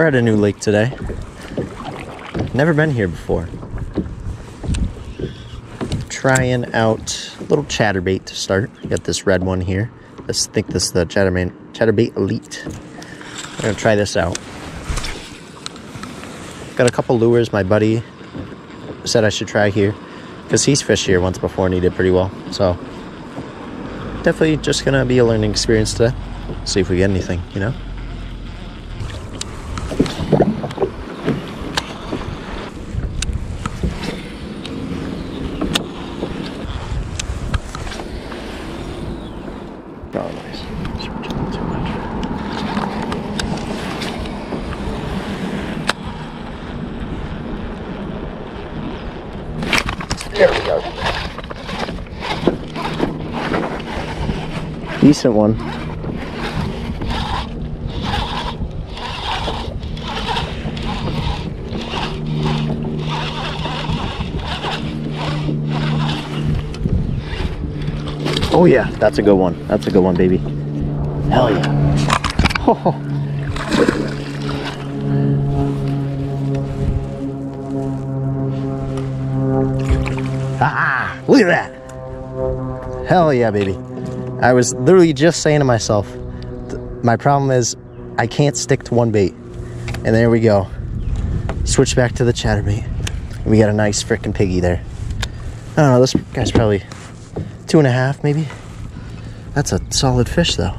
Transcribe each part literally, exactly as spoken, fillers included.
We're at a new lake today. Never been here before. Trying out a little chatterbait to start. Got this red one here. I think this is the chatterman chatterbait elite. We're gonna try this out. Got a couple lures my buddy said I should try here because he's fished here once before and he did pretty well. So definitely just gonna be a learning experience today. See if we get anything, you know? There we go. Decent one. Oh yeah, that's a good one. That's a good one, baby. Hell yeah. Oh. Ah, look at that. Hell yeah, baby. I was literally just saying to myself, my problem is I can't stick to one bait. And there we go. Switch back to the chatterbait. We got a nice freaking piggy there. I don't know, this guy's probably two and a half maybe. That's a solid fish though.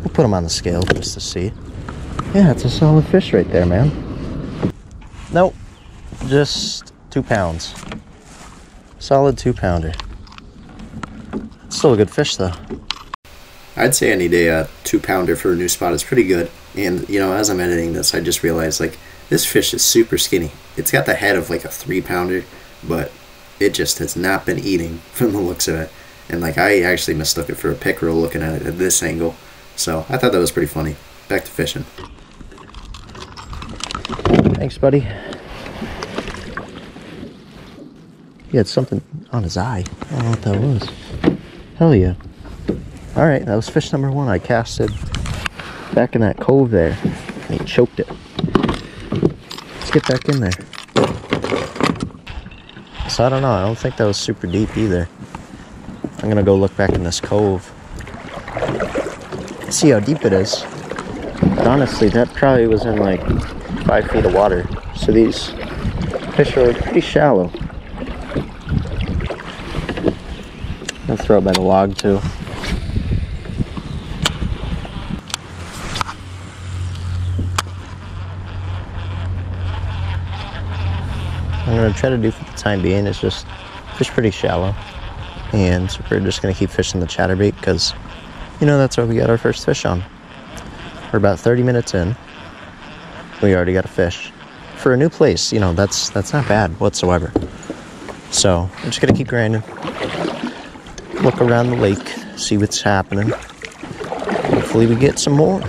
We'll put him on the scale just to see. Yeah, it's a solid fish right there, man. Nope, just two pounds. Solid two pounder. Still a good fish though. I'd say any day a two pounder for a new spot is pretty good. And you know, as I'm editing this, I just realized like this fish is super skinny. It's got the head of like a three pounder, but it just has not been eating from the looks of it. And like I actually mistook it for a pickerel looking at it at this angle. So I thought that was pretty funny. Back to fishing. Thanks, buddy. He had something on his eye. I don't know what that was. Hell yeah. Alright, that was fish number one I casted back in that cove there. And he choked it. Let's get back in there. So I don't know, I don't think that was super deep either. I'm gonna go look back in this cove. See how deep it is. But honestly, that probably was in like five feet of water. So these fish are pretty shallow. I'll throw it by the log too. I'm gonna try to do for the time being is just fish pretty shallow, and we're just gonna keep fishing the chatterbait because you know that's what we got our first fish on. We're about thirty minutes in. We already got a fish for a new place. You know that's that's not bad whatsoever. So I'm just gonna keep grinding. Look around the lake, see what's happening. Hopefully we get some more.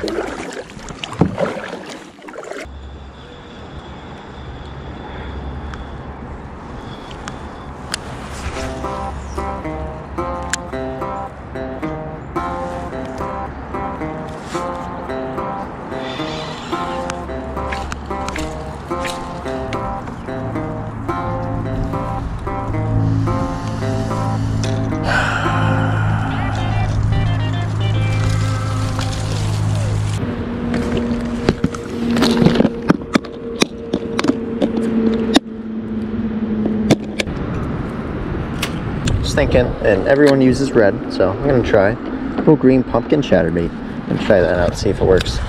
Thinking, and everyone uses red, so I'm gonna try a little green pumpkin chatterbait and try that out, see if it works.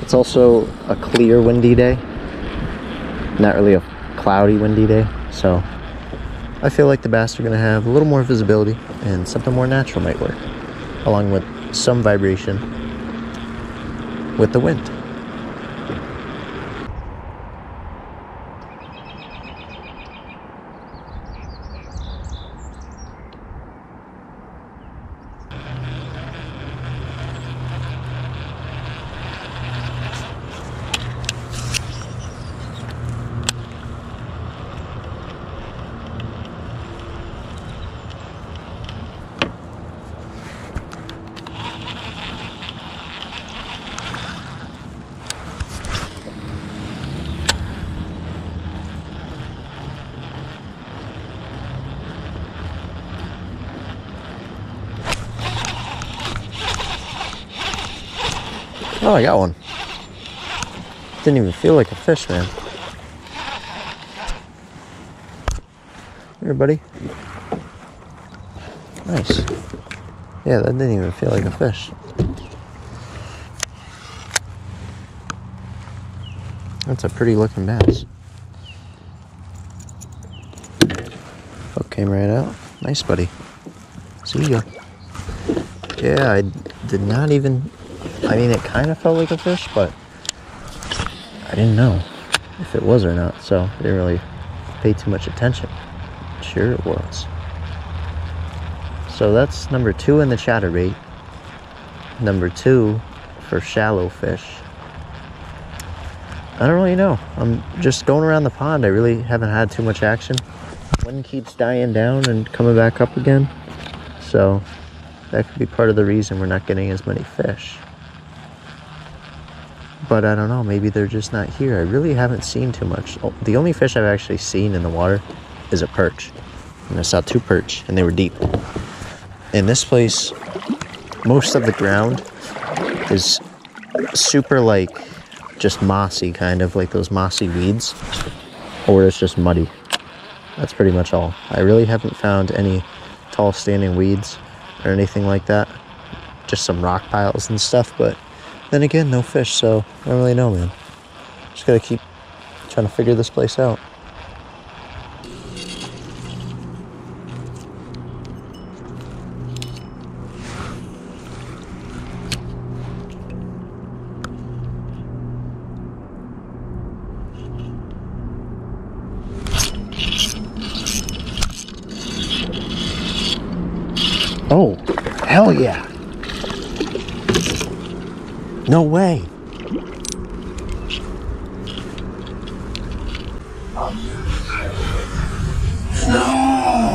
It's also a clear windy day, not really a cloudy windy day, so I feel like the bass are gonna have a little more visibility and something more natural might work, along with some vibration with the wind. Oh, I got one. Didn't even feel like a fish, man. Here, buddy. Nice. Yeah, that didn't even feel like a fish. That's a pretty looking bass. Hook came right out. Nice, buddy. See ya. Yeah, I did not even... I mean, it kind of felt like a fish, but I didn't know if it was or not, so I didn't really pay too much attention. Sure it was. So that's number two in the chatterbait. Number two for shallow fish. I don't really know. I'm just going around the pond. I really haven't had too much action. One keeps dying down and coming back up again. So that could be part of the reason we're not getting as many fish. But I don't know, maybe they're just not here. I really haven't seen too much. Oh, the only fish I've actually seen in the water is a perch. And I saw two perch, and they were deep. In this place, most of the ground is super, like, just mossy, kind of, like those mossy weeds. Or it's just muddy. That's pretty much all. I really haven't found any tall standing weeds or anything like that. Just some rock piles and stuff, but then again, no fish, so I don't really know, man. Just gotta keep trying to figure this place out. Oh, hell yeah. No way. No.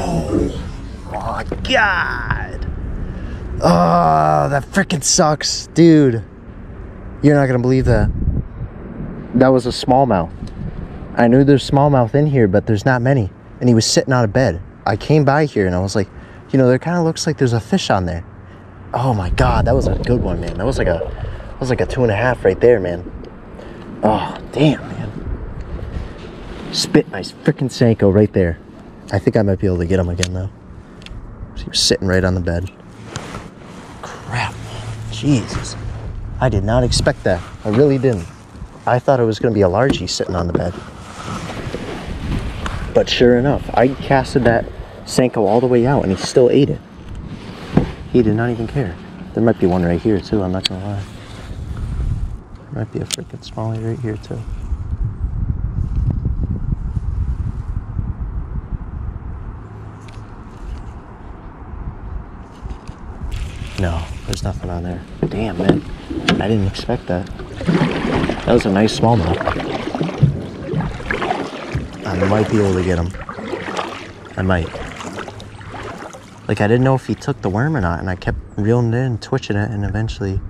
Oh, God. Oh, that freaking sucks. Dude, you're not going to believe that. That was a smallmouth. I knew there's smallmouth in here, but there's not many. And he was sitting on a bed. I came by here and I was like, you know, there kind of looks like there's a fish on there. Oh my God, that was a good one, man. That was like a, that was like a two and a half right there, man. Oh, damn, man. Spit nice freaking Senko right there. I think I might be able to get him again, though. He was sitting right on the bed. Crap, man. Jesus. I did not expect that. I really didn't. I thought it was going to be a largie sitting on the bed. But sure enough, I casted that Senko all the way out, and he still ate it. He did not even care. There might be one right here, too, I'm not gonna lie. There might be a freaking smallie right here, too. No, there's nothing on there. Damn, man. I didn't expect that. That was a nice smallmouth. I might be able to get him. I might. Like, I didn't know if he took the worm or not, and I kept reeling it in, twitching it, and eventually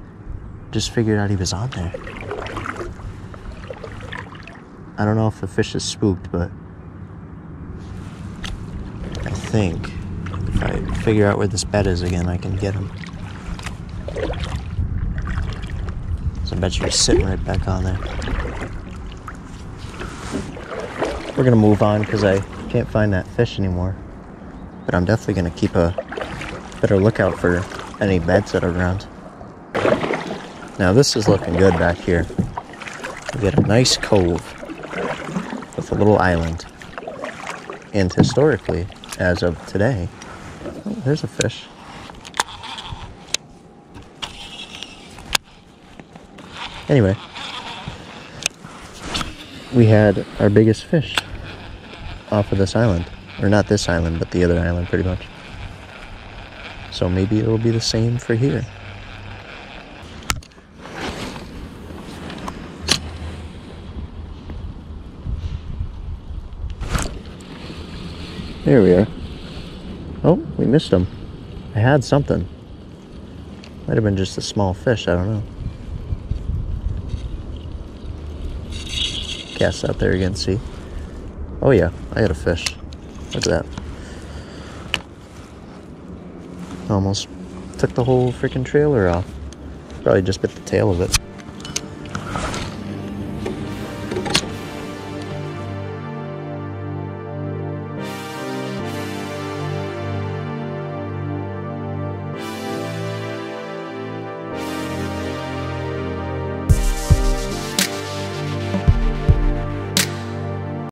just figured out he was on there. I don't know if the fish is spooked, but I think if I figure out where this bed is again, I can get him. So I bet you he's sitting right back on there. We're gonna move on because I can't find that fish anymore. But I'm definitely going to keep a better lookout for any beds that are around. Now this is looking good back here. We got a nice cove with a little island. And historically, as of today, oh, there's a fish. Anyway, we had our biggest fish off of this island. Or not this island, but the other island, pretty much. So maybe it'll be the same for here. There we are. Oh, we missed him. I had something. Might have been just a small fish, I don't know. Cast out there again, see? Oh yeah, I had a fish. Look at that. Almost took the whole freaking trailer off. Probably just bit the tail of it.